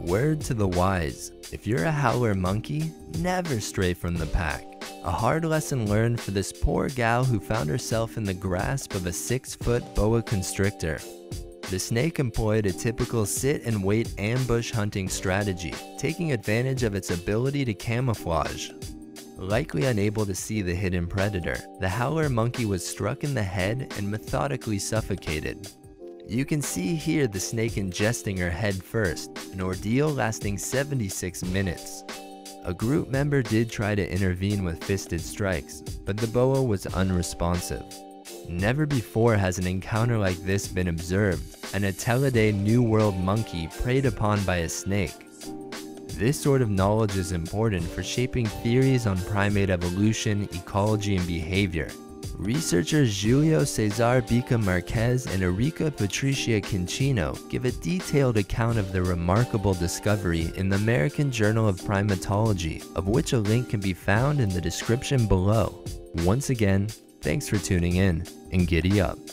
Word to the wise, if you're a howler monkey, never stray from the pack. A hard lesson learned for this poor gal who found herself in the grasp of a 6-foot boa constrictor. The snake employed a typical sit-and-wait ambush hunting strategy, taking advantage of its ability to camouflage. Likely unable to see the hidden predator, the howler monkey was struck in the head and methodically suffocated. You can see here the snake ingesting her head first, an ordeal lasting 76 minutes. A group member did try to intervene with fisted strikes, but the boa was unresponsive. Never before has an encounter like this been observed, an Atelidae New World monkey preyed upon by a snake. This sort of knowledge is important for shaping theories on primate evolution, ecology, and behavior. Researchers Júlio César Bicca-Marques and Erika Patrícia Quintino give a detailed account of the remarkable discovery in the American Journal of Primatology, of which a link can be found in the description below. Once again, thanks for tuning in, and giddy up.